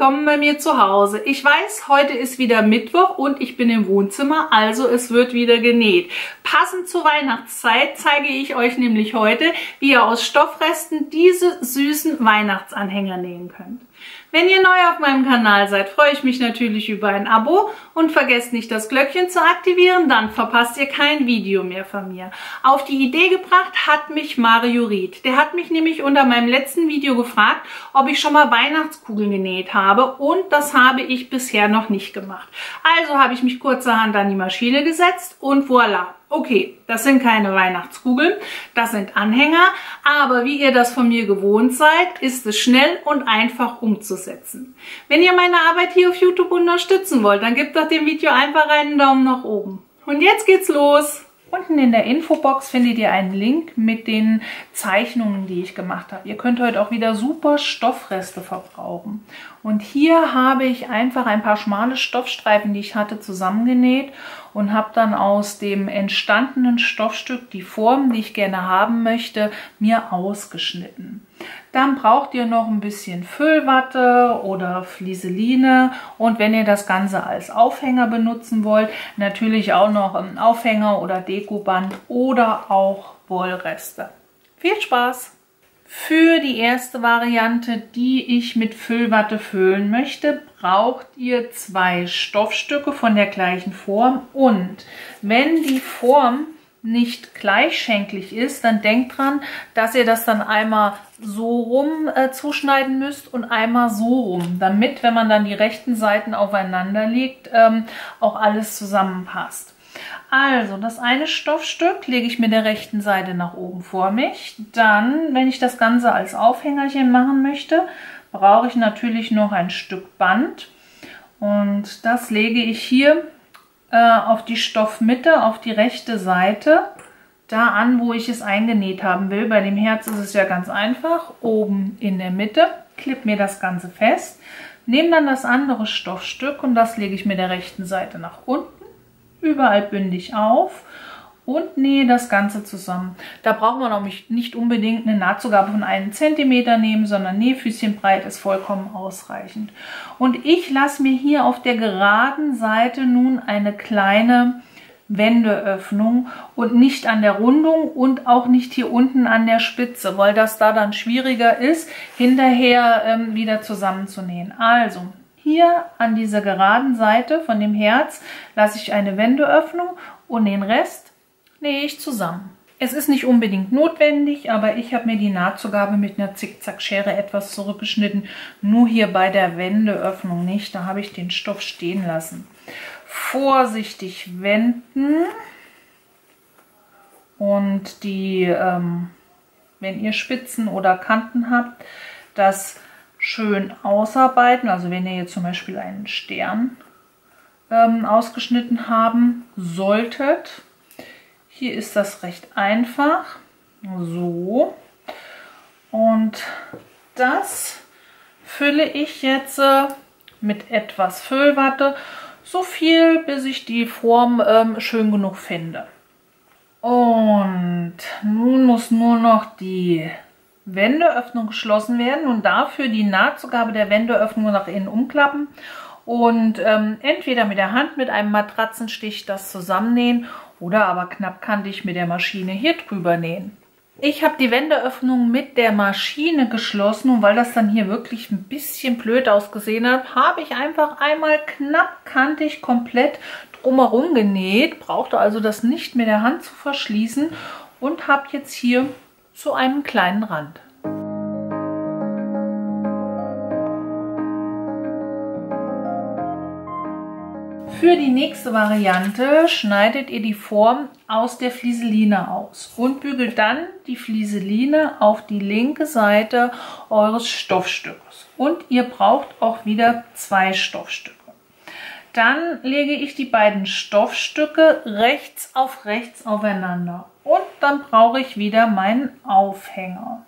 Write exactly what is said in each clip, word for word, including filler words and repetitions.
willkommen bei mir zu Hause. Ich weiß, heute ist wieder Mittwoch und ich bin im Wohnzimmer, also es wird wieder genäht. Passend zur Weihnachtszeit zeige ich euch nämlich heute, wie ihr aus Stoffresten diese süßen Weihnachtsanhänger nähen könnt. Wenn ihr neu auf meinem Kanal seid, freue ich mich natürlich über ein Abo und vergesst nicht, das Glöckchen zu aktivieren, dann verpasst ihr kein Video mehr von mir. Auf die Idee gebracht hat mich Mario Ried. Der hat mich nämlich unter meinem letzten Video gefragt, ob ich schon mal Weihnachtskugeln genäht habe, und das habe ich bisher noch nicht gemacht. Also habe ich mich kurzerhand an die Maschine gesetzt und voilà. Okay, das sind keine Weihnachtskugeln, das sind Anhänger, aber wie ihr das von mir gewohnt seid, ist es schnell und einfach umzusetzen. Wenn ihr meine Arbeit hier auf YouTube unterstützen wollt, dann gebt doch dem Video einfach einen Daumen nach oben. Und jetzt geht's los! Unten in der Infobox findet ihr einen Link mit den Zeichnungen, die ich gemacht habe. Ihr könnt heute auch wieder super Stoffreste verbrauchen. Und hier habe ich einfach ein paar schmale Stoffstreifen, die ich hatte, zusammengenäht und habe dann aus dem entstandenen Stoffstück die Form, die ich gerne haben möchte, mir ausgeschnitten. Dann braucht ihr noch ein bisschen Füllwatte oder Flieseline, und wenn ihr das Ganze als Aufhänger benutzen wollt, natürlich auch noch einen Aufhänger oder Dekoband oder auch Wollreste. Viel Spaß! Für die erste Variante, die ich mit Füllwatte füllen möchte, braucht ihr zwei Stoffstücke von der gleichen Form, und wenn die Form nicht gleichschenklich ist, dann denkt dran, dass ihr das dann einmal so rum äh, zuschneiden müsst und einmal so rum, damit, wenn man dann die rechten Seiten aufeinander legt, ähm, auch alles zusammenpasst. Also, das eine Stoffstück lege ich mit der rechten Seite nach oben vor mich. Dann, wenn ich das Ganze als Aufhängerchen machen möchte, brauche ich natürlich noch ein Stück Band, und das lege ich hier auf die Stoffmitte, auf die rechte Seite, da an, wo ich es eingenäht haben will. Bei dem Herz ist es ja ganz einfach. Oben in der Mitte, klipp mir das Ganze fest, nehme dann das andere Stoffstück und das lege ich mit der rechten Seite nach unten, überall bündig auf und nähe das Ganze zusammen. Da braucht man auch nicht unbedingt eine Nahtzugabe von einem Zentimeter nehmen, sondern Nähfüßchenbreit ist vollkommen ausreichend. Und ich lasse mir hier auf der geraden Seite nun eine kleine Wendeöffnung und nicht an der Rundung und auch nicht hier unten an der Spitze, weil das da dann schwieriger ist, hinterher ähm, wieder zusammenzunähen. Also hier an dieser geraden Seite von dem Herz lasse ich eine Wendeöffnung und den Rest nähe ich zusammen. Es ist nicht unbedingt notwendig, aber ich habe mir die Nahtzugabe mit einer Zickzackschere etwas zurückgeschnitten, nur hier bei der Wendeöffnung nicht, da habe ich den Stoff stehen lassen. Vorsichtig wenden, und die, ähm, wenn ihr Spitzen oder Kanten habt, das schön ausarbeiten. Also wenn ihr jetzt zum Beispiel einen Stern ähm, ausgeschnitten haben solltet, hier ist das recht einfach, so, und das fülle ich jetzt mit etwas Füllwatte, so viel, bis ich die Form ähm, schön genug finde. Und nun muss nur noch die Wendeöffnung geschlossen werden und dafür die Nahtzugabe der Wendeöffnung nach innen umklappen und ähm, entweder mit der Hand mit einem Matratzenstich das zusammennähen oder aber knappkantig mit der Maschine hier drüber nähen. Ich habe die Wendeöffnung mit der Maschine geschlossen, und weil das dann hier wirklich ein bisschen blöd ausgesehen hat, habe ich einfach einmal knappkantig komplett drumherum genäht, brauchte also das nicht mit der Hand zu verschließen und habe jetzt hier so einen kleinen Rand. Für die nächste Variante schneidet ihr die Form aus der Flieseline aus und bügelt dann die Flieseline auf die linke Seite eures Stoffstückes. Und ihr braucht auch wieder zwei Stoffstücke. Dann lege ich die beiden Stoffstücke rechts auf rechts aufeinander. Und dann brauche ich wieder meinen Aufhänger.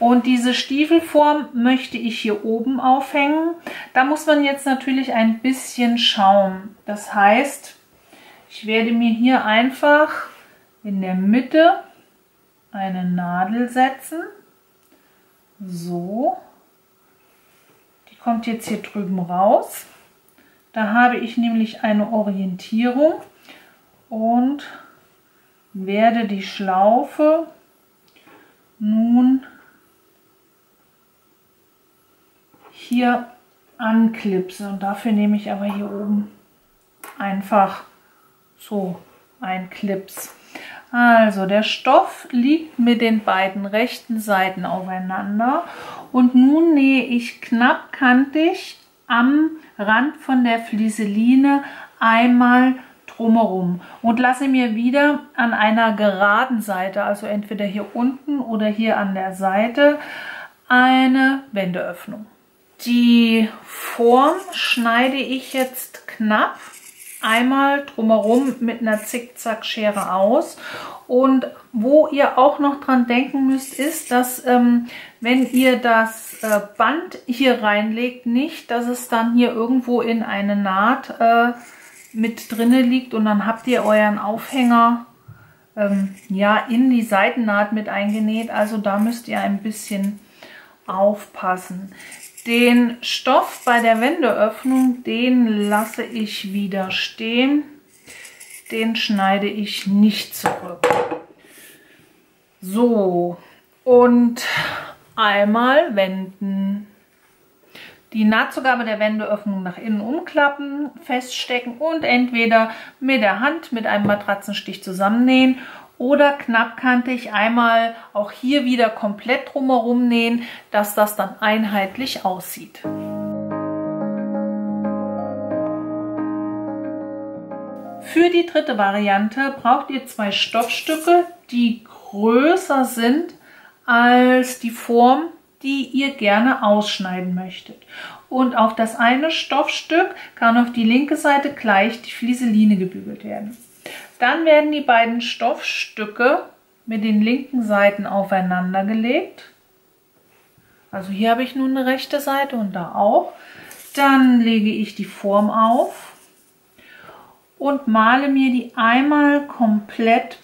Und diese Stiefelform möchte ich hier oben aufhängen. Da muss man jetzt natürlich ein bisschen schauen. Das heißt, ich werde mir hier einfach in der Mitte eine Nadel setzen. So. Die kommt jetzt hier drüben raus. Da habe ich nämlich eine Orientierung und werde die Schlaufe nun hier anklipsen. Und dafür nehme ich aber hier oben einfach so ein Clips. Also der Stoff liegt mit den beiden rechten Seiten aufeinander und nun nähe ich knappkantig am Rand von der Flieseline einmal drumherum und lasse mir wieder an einer geraden Seite, also entweder hier unten oder hier an der Seite, eine Wendeöffnung. Die Form schneide ich jetzt knapp einmal drumherum mit einer Zickzackschere aus. Und wo ihr auch noch dran denken müsst, ist, dass ähm, wenn ihr das äh, Band hier reinlegt, nicht, dass es dann hier irgendwo in eine Naht äh, mit drinne liegt und dann habt ihr euren Aufhänger ähm, ja in die Seitennaht mit eingenäht. Also da müsst ihr ein bisschen aufpassen. Den Stoff bei der Wendeöffnung, den lasse ich wieder stehen. Den schneide ich nicht zurück. So, und einmal wenden. Die Nahtzugabe der Wendeöffnung nach innen umklappen, feststecken und entweder mit der Hand mit einem Matratzenstich zusammennähen oder knappkantig einmal auch hier wieder komplett drumherum nähen, dass das dann einheitlich aussieht. Für die dritte Variante braucht ihr zwei Stoffstücke, die größer sind als die Form, die ihr gerne ausschneiden möchtet. Und auf das eine Stoffstück kann auf die linke Seite gleich die Flieseline gebügelt werden. Dann werden die beiden Stoffstücke mit den linken Seiten aufeinander gelegt. Also hier habe ich nun eine rechte Seite und da auch. Dann lege ich die Form auf und male mir die einmal komplett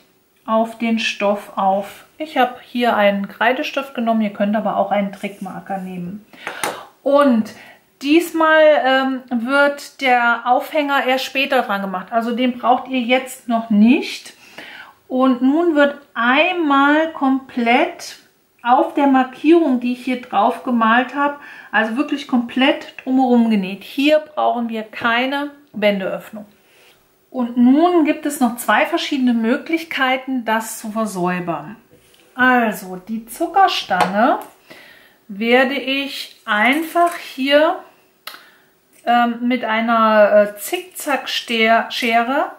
auf den Stoff auf. Ich habe hier einen Kreidestift genommen, ihr könnt aber auch einen Trickmarker nehmen. Und diesmal ähm, wird der Aufhänger erst später dran gemacht, also den braucht ihr jetzt noch nicht. Und nun wird einmal komplett auf der Markierung, die ich hier drauf gemalt habe, also wirklich komplett drumherum genäht. Hier brauchen wir keine Wendeöffnung. Und nun gibt es noch zwei verschiedene Möglichkeiten, das zu versäubern. Also die Zuckerstange werde ich einfach hier ähm, mit einer äh, Zickzackschere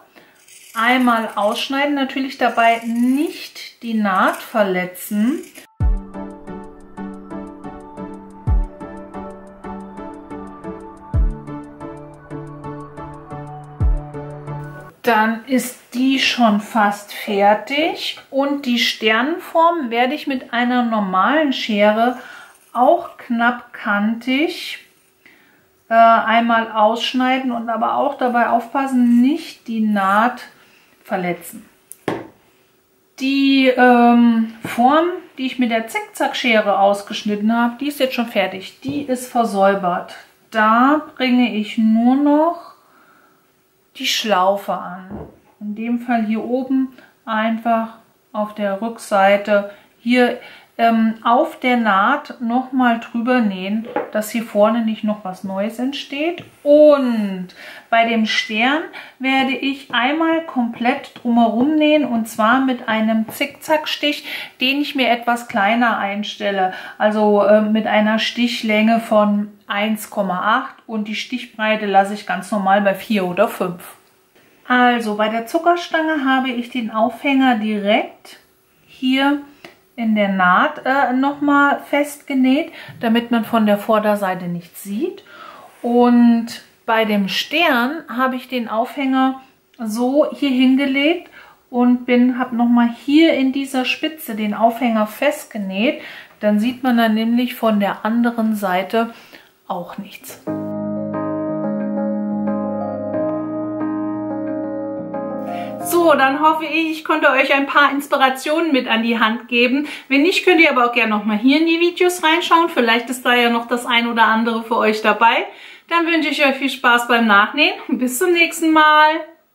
einmal ausschneiden, natürlich dabei nicht die Naht verletzen. Dann ist die schon fast fertig und die Sternenform werde ich mit einer normalen Schere auch knappkantig äh, einmal ausschneiden und aber auch dabei aufpassen, nicht die Naht verletzen. Die ähm, Form, die ich mit der Zickzackschere ausgeschnitten habe, die ist jetzt schon fertig. Die ist versäubert. Da bringe ich nur noch die Schlaufe an. In dem Fall hier oben einfach auf der Rückseite hier auf der Naht nochmal drüber nähen, dass hier vorne nicht noch was Neues entsteht. Und bei dem Stern werde ich einmal komplett drumherum nähen und zwar mit einem Zickzackstich, den ich mir etwas kleiner einstelle. Also äh, mit einer Stichlänge von eins Komma acht und die Stichbreite lasse ich ganz normal bei vier oder fünf. Also bei der Zuckerstange habe ich den Aufhänger direkt hier in der Naht äh, nochmal festgenäht, damit man von der Vorderseite nichts sieht. Und bei dem Stern habe ich den Aufhänger so hier hingelegt und bin habe nochmal hier in dieser Spitze den Aufhänger festgenäht. Dann sieht man dann nämlich von der anderen Seite auch nichts. So, dann hoffe ich, ich konnte euch ein paar Inspirationen mit an die Hand geben. Wenn nicht, könnt ihr aber auch gerne nochmal hier in die Videos reinschauen. Vielleicht ist da ja noch das ein oder andere für euch dabei. Dann wünsche ich euch viel Spaß beim Nachnähen und bis zum nächsten Mal.